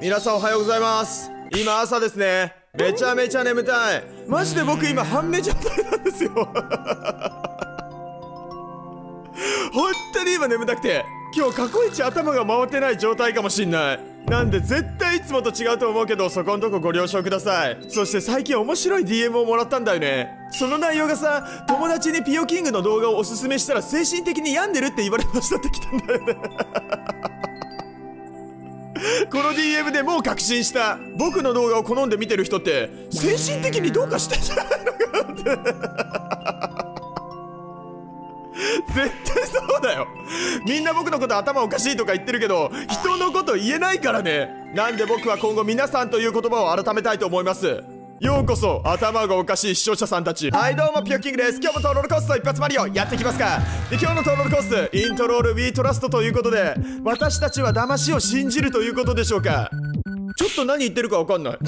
皆さんおはようございます。今朝ですね。めちゃめちゃ眠たい。マジで僕今半目状態なんですよ本当に今眠たくて、今日過去一頭が回ってない状態かもしんない。なんで絶対いつもと違うと思うけど、そこんとこご了承ください。そして最近面白い DM をもらったんだよね。その内容がさ、友達にピオキングの動画をおすすめしたら精神的に病んでるって言われましたって来たんだよねこの DM でもう確信した。僕の動画を好んで見てる人って精神的にどうかしてんじゃないのかって絶対そうだよ。みんな僕のこと頭おかしいとか言ってるけど、人のこと言えないからね。なんで僕は今後皆さんという言葉を改めたいと思います。ようこそ頭がおかしい視聴者さんたち。はい、どうもピオキングです。今日もトロールコースト一発マリオやっていきますか。で、今日のトロールコース、イントロール We Trust ということで、私たちは騙しを信じるということでしょうか。ちょっと何言ってるかわかんない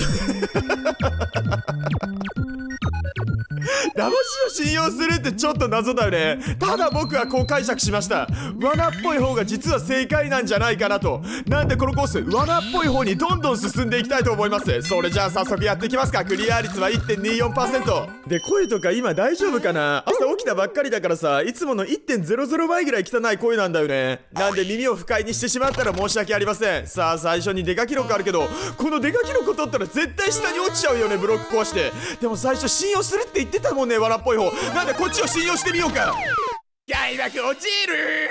騙しを信用するってちょっと謎だよね。ただ僕はこう解釈しました。罠っぽい方が実は正解なんじゃないかなと。なんでこのコース、罠っぽい方にどんどん進んでいきたいと思います。それじゃあ早速やっていきますか。クリア率は 1.24% で、声とか今大丈夫かな。朝起きたばっかりだからさ、いつもの 1.00 倍ぐらい汚い声なんだよね。なんで耳を不快にしてしまったら申し訳ありません。さあ最初にデカ記録あるけど、このデカ記録取ったら絶対下に落ちちゃうよね。ブロック壊して。でも最初信用するって言ってたもんね、わらっぽい方。なんでこっちを信用してみようか。開幕落ち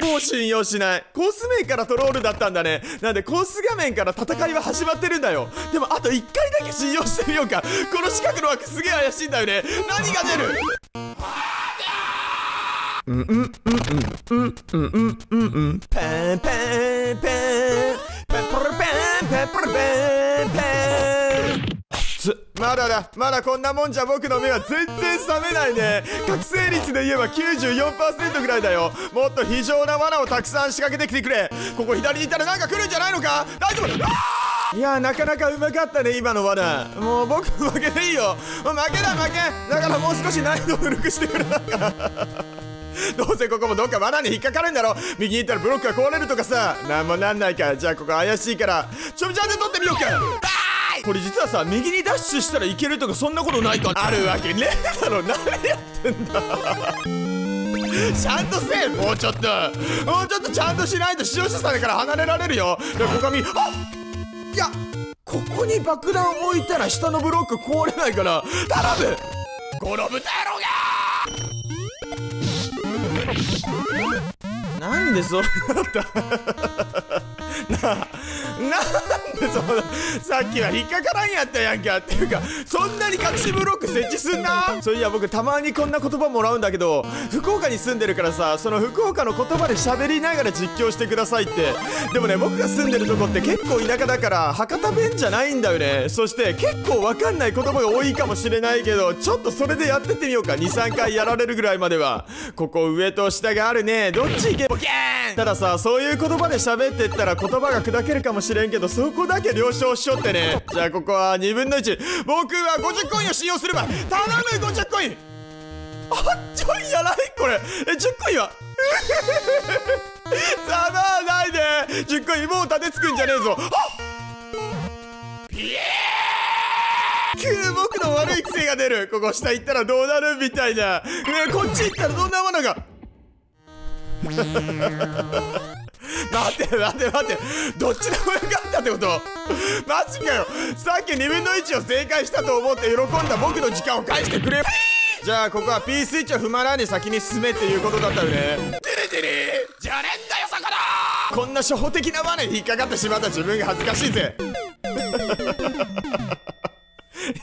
る。もう信用しない。コース面からトロールだったんだね。なんでコース画面から戦いは始まってるんだよ。でもあと1回だけ信用してみようか。この四角の枠すげえ怪しいんだよね。何が出る。うんうんうんうんうんうんうんうんうん。パンパンパンパンパンパンパンパンパン。まだこんなもんじゃ僕の目は全然覚めないね。覚醒率で言えば 94% ぐらいだよ。もっと非常な罠をたくさん仕掛けてきてくれ。ここ左にいたらなんか来るんじゃないのか。大丈夫だ。いやー、なかなかうまかったね今の罠。もう僕負けでいいよ。負けだ負けだから、もう少し難易度を緩くしてくれないかどうせここもどっか罠に引っかかるんだろ。右に行ったらブロックが壊れるとかさ、なんもなんないか。じゃあここ怪しいからちょびちゃんで取ってみようか。これ実はさ、右にダッシュしたらいけるとかそんなことないか。あるわけねえだろ。何やってんだちゃんとせえ。もうちょっとちゃんとしないと視聴者さんから離れられるよ。で、ここにあっ、いや、ここに爆弾を置いたら下のブロック壊れないから、頼むこの豚野郎がなんでそうなったなんでそんな、さっきは引っかからんやったやんか。っていうか、そんなに隠しブロック設置すんな。そういや、僕たまにこんな言葉もらうんだけど、福岡に住んでるからさ、その福岡の言葉で喋りながら実況してくださいって。でもね、僕が住んでるとこって結構田舎だから博多弁じゃないんだよね。そして結構わかんない言葉が多いかもしれないけど、ちょっとそれでやってってみようか。 2,3 回やられるぐらいまでは。ここ上と下があるね。どっち行け。ボキーン。たださ、そういう言葉で喋ってったら言葉が砕けるかもしれんけど、そこだけ了承しよってね。じゃあここは2分の1。僕は50コインを信用すれば。頼む50コイン。あっちょいやないこれ。10コインはざまあないで。10コインもう立てつくんじゃねえぞ。あっ、ピエー、僕の悪い癖が出る。ここ下行ったらどうなるみたいな、こっち行ったらどんなものが待て、どっちでもよかったってことマジかよ。さっき2分の1を正解したと思って喜んだ僕の時間を返してくれ。じゃあここは P スイッチを踏まないで先に進めっていうことだったよね。デレデレじゃねえんだよ魚。こんな初歩的な罠に引っかかってしまった自分が恥ずかしいぜ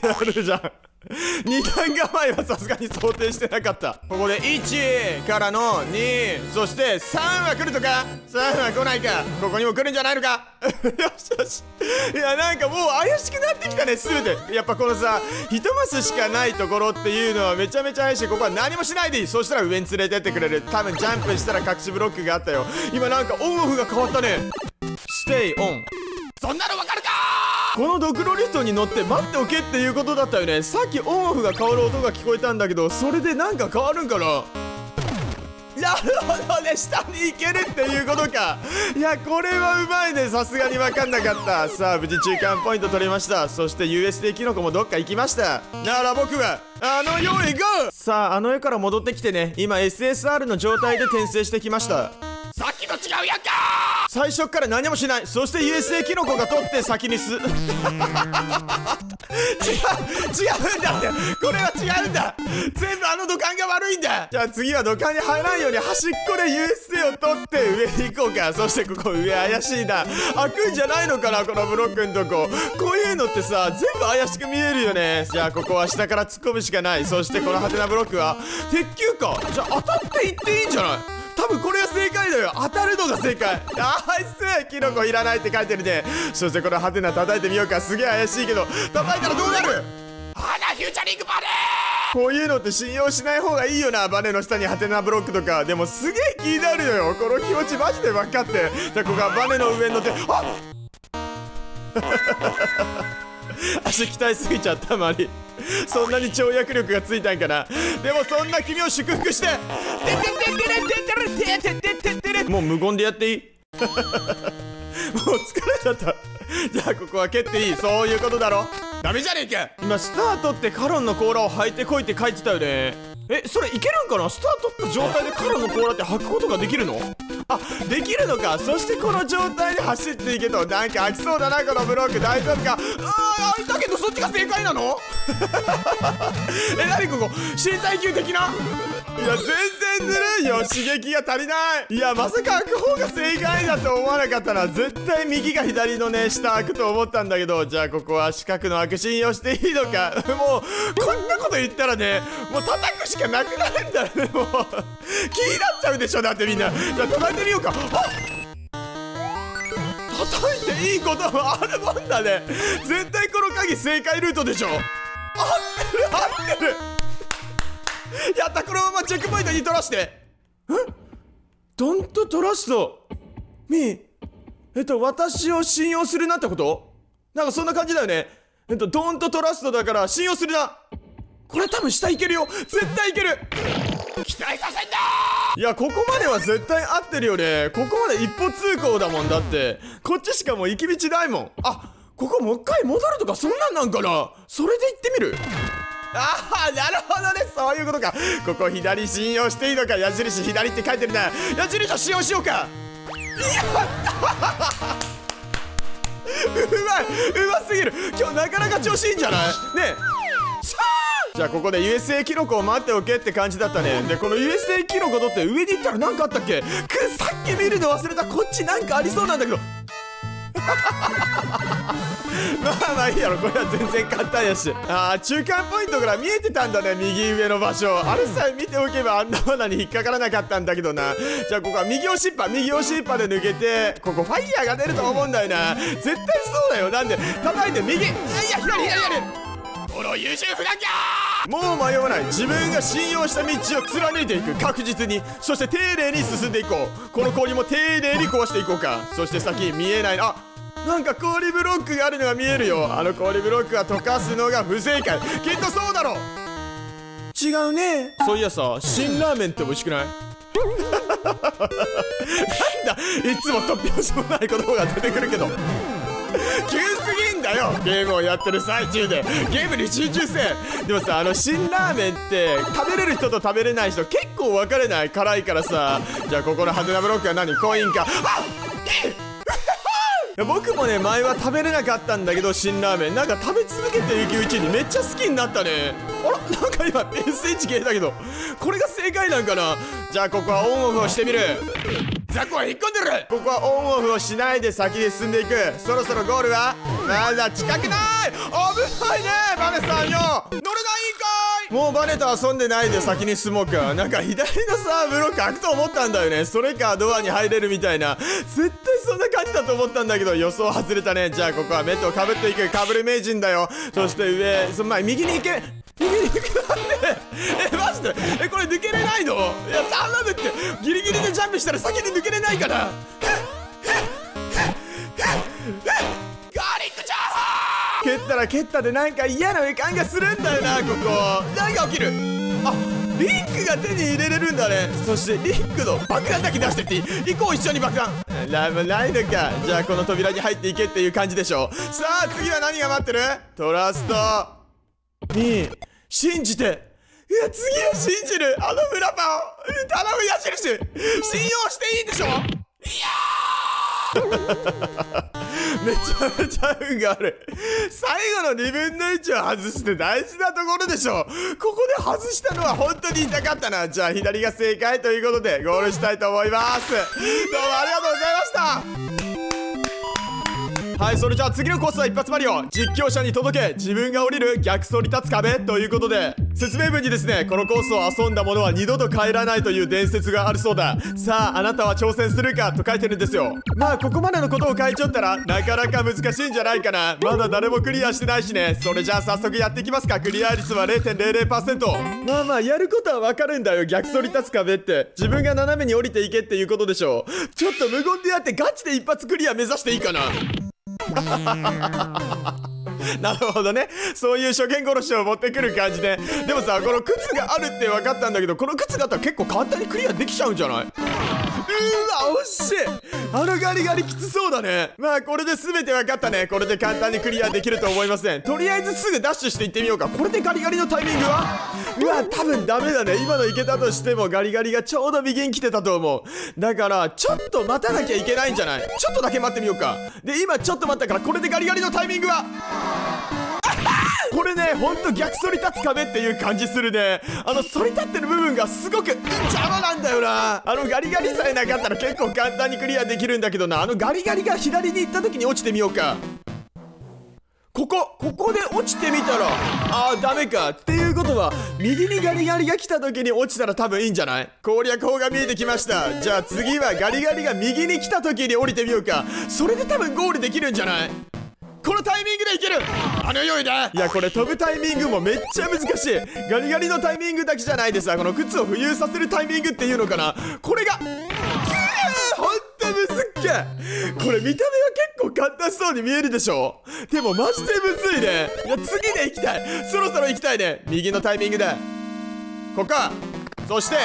やるじゃん二段構えはさすがに想定してなかった。ここで1からの2、そして3は来るとか。3は来ないか。ここにも来るんじゃないのかよしよし。いや、なんかもう怪しくなってきたね。全てやっぱこのさ、1マスしかないところっていうのはめちゃめちゃ怪しい。ここは何もしないでいい。そうしたら上に連れてってくれる。多分ジャンプしたら隠しブロックがあったよ。今なんかオンオフが変わったね。ステイオン。そんなのわかるか。このドクロリフトに乗って待っておけっていうことだったよね。さっきオンオフが変わる音が聞こえたんだけど、それでなんか変わるんかな。なるほどね、下に行けるっていうことか。いやこれはうまいね、さすがに分かんなかった。さあ無事中間ポイント取りました。そして USD キノコもどっか行きました。なら僕はあの世へGO。さああの世から戻ってきてね、今 SSR の状態で転生してきました。さっきと違うやんかー。最初から何もしない。そして USA キノコが取って先にす違うんだって、これは違うんだ。全部あの土管が悪いんだ。じゃあ次は土管に入らんように端っこで USA を取って上に行こうか。そしてここ上怪しいな。開くんじゃないのかな、このブロックのとこ。こういうのってさ全部怪しく見えるよね。じゃあここは下から突っ込むしかない。そしてこのハテナブロックは鉄球か。じゃあ当たっていっていいんじゃない。多分これが正解だよ。当たるのが正解。あーいっす。キノコいらないって書いてるね。そしてこのハテナ叩いてみようか。すげえ怪しいけど叩いたらどうなる。あらフューチャリングバネー。こういうのって信用しない方がいいよな。バネの下にハテナブロックとか。でもすげえ気になるのよ。この気持ちマジで分かって。じゃあここはバネの上に乗って、あっ足鍛えすぎちゃった。マリそんなに跳躍力がついたんかな。でもそんな君を祝福して。もう無言でやっていいもう疲れちゃった。じゃあここは蹴っていい。そういうことだろ。ダメじゃねえか。今スタートってカロンの甲羅を履いてこいって書いてたよね。え、それいけるんかな。スタートった状態でカロンの甲羅って履くことができるの。あ、できるのか。そしてこの状態で走っていけと。なんか飽きそうだなこのブロック。大丈夫か。ああ、だけどそっちが正解なのえ、なにここ身体級的な。いや全然ずるいよ。刺激が足りない。いやまさか開く方が正解だと思わなかったな。絶対右か左のね下開くと思ったんだけど。じゃあここは四角の悪信用していいのか。もうこんなこと言ったらね、もう叩くしかなくなるんだよね。もう気になっちゃうでしょだってみんな。じゃあ叩いてみようか。あっ叩いていいこともあるもんだね。絶対この鍵正解ルートでしょ。合ってる合ってるやった。このままチェックポイントに取らして。え、ドンとトラストミー、私を信用するなってこと。なんかそんな感じだよね。ドンとトラストだから信用するな。これ多分下いけるよ。絶対いける。期待させんなー。いやここまでは絶対合ってるよね。ここまで一歩通行だもん。だってこっちしかもう行き道ないもん。あ、ここもう一回戻るとかそんなんなんかな。それで行ってみる。ああなるほどね、そういうことか。ここ左信用していいのか。矢印左って書いてるな。矢印を使用しようか。やったーうますぎる。今日なかなか調子いいんじゃないねえ。さあじゃあここで USA キノコを待っておけって感じだったね。でこの USA キノコ取って上に行ったら何かあったっけ。さっき見るの忘れた。こっちなんかありそうなんだけどまあまあいいやろ。これは全然簡単やし。ああ中間ポイントから見えてたんだね、右上の場所。あれさえ見ておけばあんなものに引っかからなかったんだけどな。じゃあここは右押しっぱ右押しっぱで抜けて、ここファイヤーが出ると思うんだよな。絶対そうだよ。なんで叩いて右、いや左左左、俺を優秀不断じゃー。もう迷わない。自分が信用した道を貫いていく。確実に。そして丁寧に進んでいこう。この氷も丁寧に壊していこうか。そして先見えないな。なんか氷ブロックがあるのが見えるよ。あの氷ブロックは溶かすのが不正解。きっとそうだろう。違うね。そういやさ、辛ラーメンって美味しくないなんだいつも突拍子もない言葉が出てくるけど急すぎんだよ。ゲームをやってる最中でゲームに集中せん。でもさ、あの辛ラーメンって食べれる人と食べれない人結構分かれない。辛いからさ。じゃあここのハテナブロックは何、コインか。あっ僕もね前は食べれなかったんだけど、辛ラーメンなんか食べ続けていくうちにめっちゃ好きになったね。あらなんか今 SH 消えたけど、これが正解なんかな。じゃあここはオンオフをしてみる。ザコは引っ込んでる。ここはオンオフをしないで先へ進んでいく。そろそろゴールはまだ近くない。危ないねバネさんよ。乗れないんかい。もうバネと遊んでないで先に進もうか。なんか左のさブロック開くと思ったんだよね。それかドアに入れるみたいな。絶対そんな感じだと思ったんだけど予想外れたね。じゃあここはメットをかぶっていく。かぶる名人だよ。そして上、その前右に行け。右に行けなんでえマジでこれ抜けれないの。いや頼むって。ギリギリでジャンプしたら先に抜けれないから。ガーリックチャーハン。蹴ったら蹴ったでなんか嫌な予感がするんだよな。ここなんか起きる。あリンクが手に入れれるんだね。そしてリンクの爆弾だけ出してっていい。行こう、一緒に爆弾。ラブないのか。じゃあこの扉に入っていけっていう感じでしょう。さあ次は何が待ってる？トラストに信じて。いや、次は信じる。あのフラパンを頼む、矢印。信用していいでしょ。いやめちゃめちゃ運がある。最後の2分の1を外して大事なところでしょ。ここで外したのは本当に痛かったな。じゃあ左が正解ということでゴールしたいと思います。どうもありがとうございました。はい、それじゃあ次のコースは一発マリオ、実況者に届け、自分が降りる逆そり立つ壁ということで、説明文にですね、このコースを遊んだ者は二度と帰らないという伝説があるそうだ。さああなたは挑戦するかと書いてるんですよ。まあここまでのことを書いちゃったらなかなか難しいんじゃないかな。まだ誰もクリアしてないしね。それじゃあ早速やっていきますか。クリア率は 0.00%。 まあまあやることはわかるんだよ。逆そり立つ壁って自分が斜めに降りていけっていうことでしょう。ちょっと無言でやってガチで一発クリア目指していいかな。なるほどね、そういう初見殺しを持ってくる感じで。でもさ、この靴があるって分かったんだけど、この靴だったら結構簡単にクリアできちゃうんじゃない？うわ、惜しい。あのガリガリきつそうだね。まあこれで全て分かったね。これで簡単にクリアできると思いません。とりあえずすぐダッシュしていってみようか。これでガリガリのタイミングはうわ、多分ダメだね。今のいけたとしてもガリガリがちょうど右に来てたと思う。だからちょっと待たなきゃいけないんじゃない？ちょっとだけ待ってみようか。で今ちょっと待ったから、これでガリガリのタイミングはこれね、ほんと逆反り立つ壁っていう感じするね。あの反り立ってる部分がすごく邪魔なんだよな。あのガリガリさえなかったら結構簡単にクリアできるんだけどな。あのガリガリが左に行った時に落ちてみようか。ここで落ちてみたら、あーダメか。っていうことは右にガリガリが来た時に落ちたら多分いいんじゃない？攻略法が見えてきました。じゃあ次はガリガリが右に来た時に降りてみようか。それで多分ゴールできるんじゃない？このタイミングでいける。あのよいだ。いや、これ飛ぶタイミングもめっちゃ難しい。ガリガリのタイミングだけじゃないでさ、この靴を浮遊させるタイミングっていうのかな。これがほんとむずっけ。これ見た目は結構簡単そうに見えるでしょ。でもマジでむずいね。いや、次で行きたい。そろそろ行きたいね。右のタイミングでここか。そして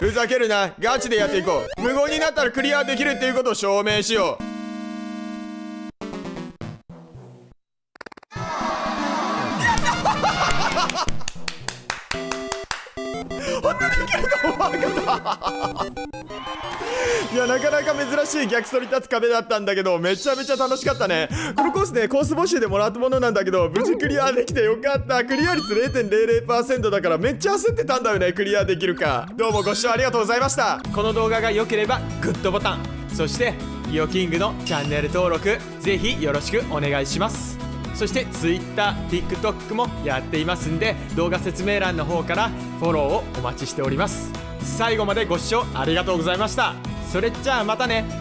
ふざけるな。ガチでやっていこう。無言になったらクリアできるっていうことを証明しよう。いや、なかなか珍しい逆反り立つ壁だったんだけど、めちゃめちゃ楽しかったね。このコースね、コース募集でもらったものなんだけど、無事クリアできてよかった。クリア率 0.00% だからめっちゃ焦ってたんだよね。クリアできるか。どうもご視聴ありがとうございました。この動画が良ければグッドボタン、そしてリオキングのチャンネル登録ぜひよろしくお願いします。そして Twitter、TikTok もやっていますんで、動画説明欄の方からフォローをお待ちしております。最後までご視聴ありがとうございました。それじゃあまたね。